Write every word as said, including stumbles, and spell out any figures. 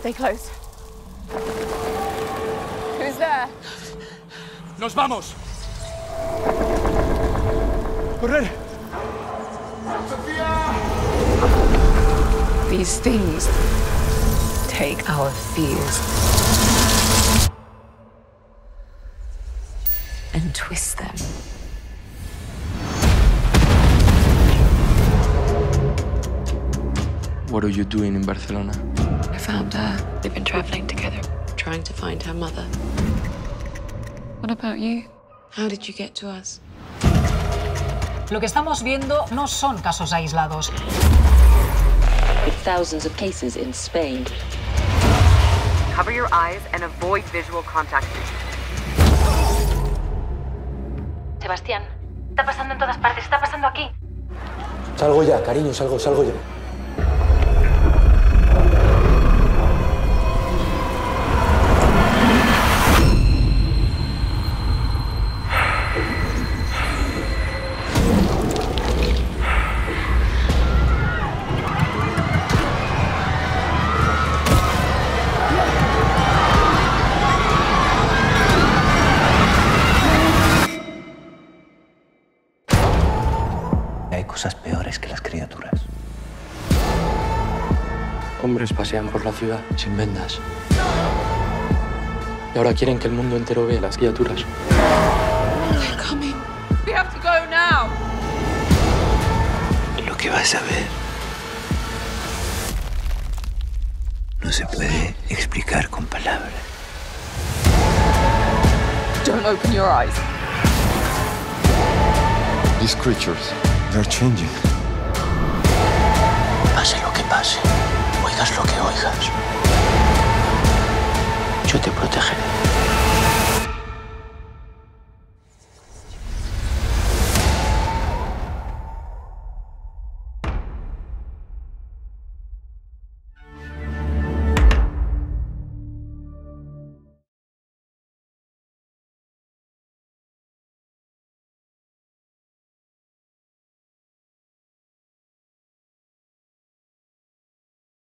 Stay close. Who's there? Nos vamos. Correr. Sofía. These things take our fears and twist them. What are you doing in Barcelona? I found her. They've been traveling together, trying to find her mother. What about you? How did you get to us? Lo que estamos viendo no son casos aislados. With thousands of cases in Spain. Cover your eyes and avoid visual contact. Sebastián, está pasando en todas partes, está pasando aquí. Salgo ya, cariño, salgo, salgo ya. Hay cosas peores que las criaturas. Hombres pasean por la ciudad sin vendas. Y ahora quieren que el mundo entero vea las criaturas. Lo que vas a ver no se puede explicar con palabras. Don't open your eyes. These creatures, they're changing.